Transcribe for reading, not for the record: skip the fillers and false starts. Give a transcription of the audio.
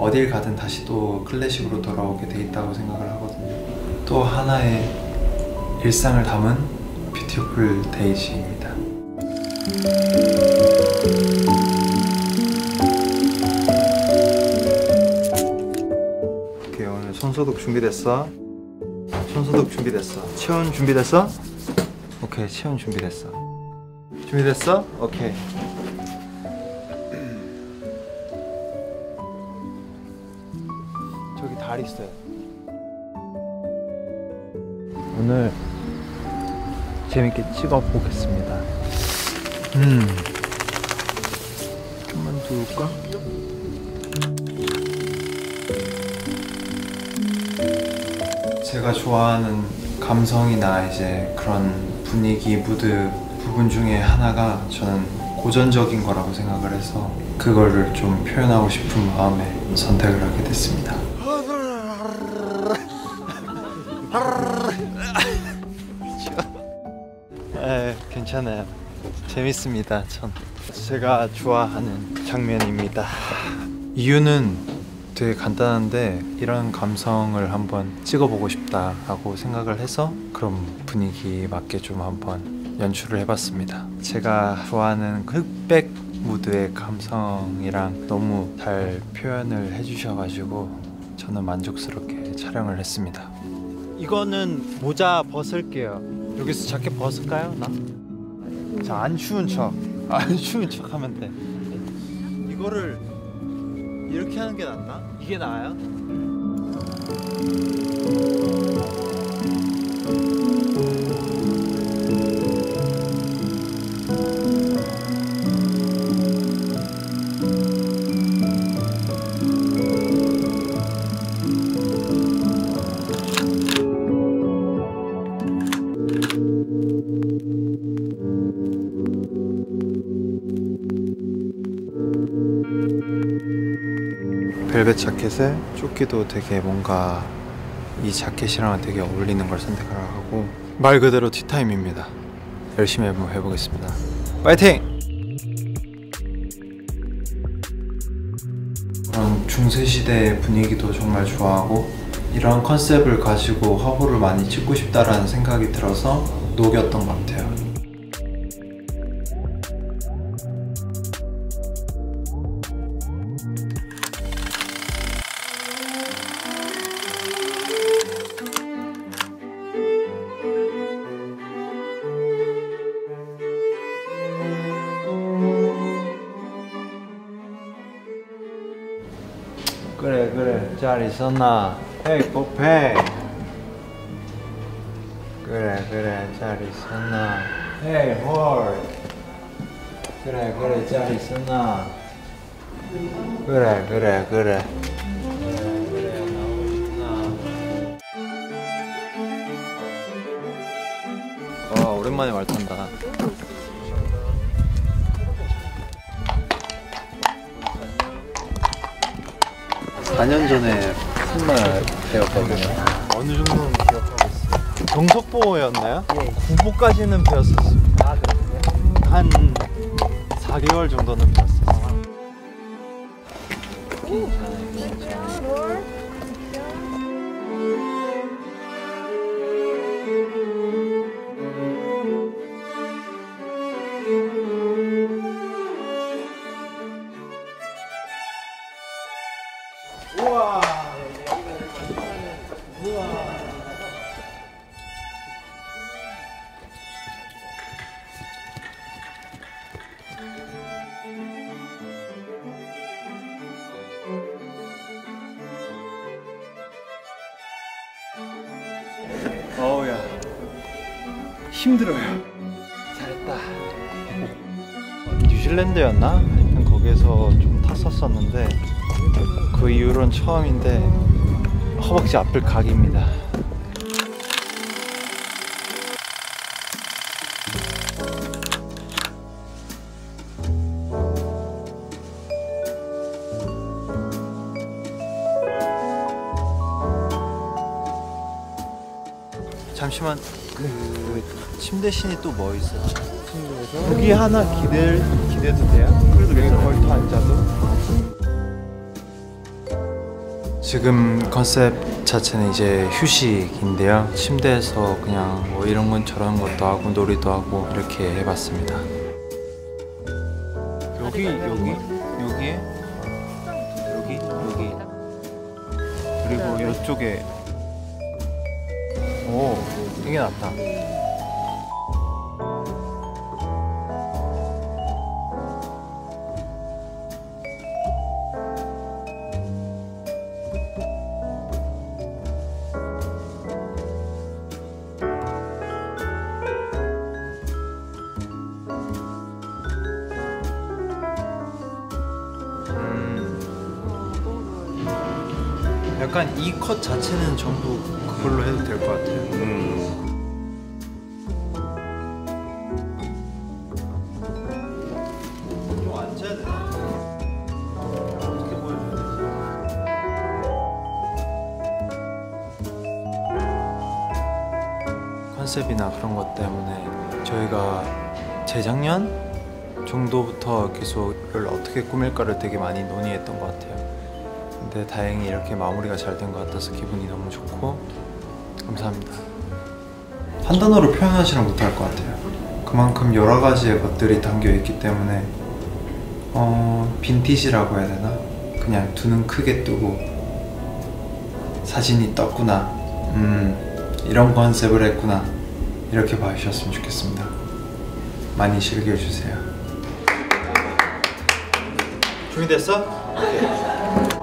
어딜 가든 다시 또 클래식으로 돌아오게 돼 있다고 생각을 하거든요. 또 하나의 일상을 담은 뷰티풀 데이지입니다. 오케이, 오늘 손소독 준비됐어? 손소독 준비됐어? 체온 준비됐어? 오케이, 체온 준비됐어? 준비됐어? 오케이. 저기 달 있어요. 오늘 재밌게 찍어보겠습니다. 좀만 둘까? 제가 좋아하는 감성이나 이제 그런 분위기, 무드 부분 중에 하나가 저는 고전적인 거라고 생각을 해서 그거를 좀 표현하고 싶은 마음에 선택을 하게 됐습니다. 에, 괜찮아요. 재밌습니다. 제가 좋아하는 장면입니다. 이유는 되게 간단한데 이런 감성을 한번 찍어보고 싶다 하고 생각을 해서 그런 분위기에 맞게 좀 한번 연출을 해봤습니다. 제가 좋아하는 흑백 무드의 감성이랑 너무 잘 표현을 해주셔가지고 저는 만족스럽게 촬영을 했습니다. 이거는 모자 벗을게요. 여기서 자켓 벗을까요? 나? 자, 안 추운 척 하면 돼. 이거를 이렇게 하는 게 낫나? 이게 나아요? 벨벳 자켓에 조끼도 되게 뭔가 이 자켓이랑 되게 어울리는 걸 선택을 하고 말 그대로 티타임입니다. 열심히 한번 해보겠습니다. 파이팅! 그런 중세시대의 분위기도 정말 좋아하고 이런 컨셉을 가지고 화보를 많이 찍고 싶다라는 생각이 들어서 녹였던 것 같아요. 그래, 잘 있었나? 행복해. 그래, 잘 있었나? 헤이 홀. 그래, 잘 있었나? 그래. 와, 오랜만에 말 탄다. 한 4년 전에 승마를 배웠거든요. 어느 정도는 기억하고 있어요. 경석보였나요? 예. 9보까지는 배웠었어요. 아, 그랬어요? 한 4개월 정도는 배웠었어요. 괜찮아요. 우와. 어우야, 힘들어요. 잘했다. 뉴질랜드였나? 하여튼 거기에서 좀 탔었었는데 그 이후로는 처음인데 허벅지 아플 각입니다. 잠시만, 그 침대신이 또 뭐 있어요? 거기 하나 기대도 돼요? 그래도 괜찮아요. 걸터 앉아도? 지금 컨셉 자체는 이제 휴식인데요. 침대에서 그냥 뭐 이런 건 저런 것도 하고 놀이도 하고 이렇게 해봤습니다. 여기에 여기 그리고 이쪽에 오 이게 낫다. 약간 이 컷 자체는 전부 그걸로 해도 될 것 같아요. 좀 앉아야 되나? 어떻게 보여줘야 되지? 컨셉이나 그런 것 때문에 저희가 재작년 정도부터 계속 이걸 어떻게 꾸밀까를 되게 많이 논의했던 것 같아요. 근데 다행히 이렇게 마무리가 잘 된 것 같아서 기분이 너무 좋고 감사합니다. 한 단어로 표현하지는 못할 것 같아요. 그만큼 여러 가지의 것들이 담겨 있기 때문에 빈티지라고 해야 되나? 그냥 두 눈 크게 뜨고 사진이 떴구나, 이런 컨셉을 했구나, 이렇게 봐주셨으면 좋겠습니다. 많이 즐겨주세요. 준비됐어?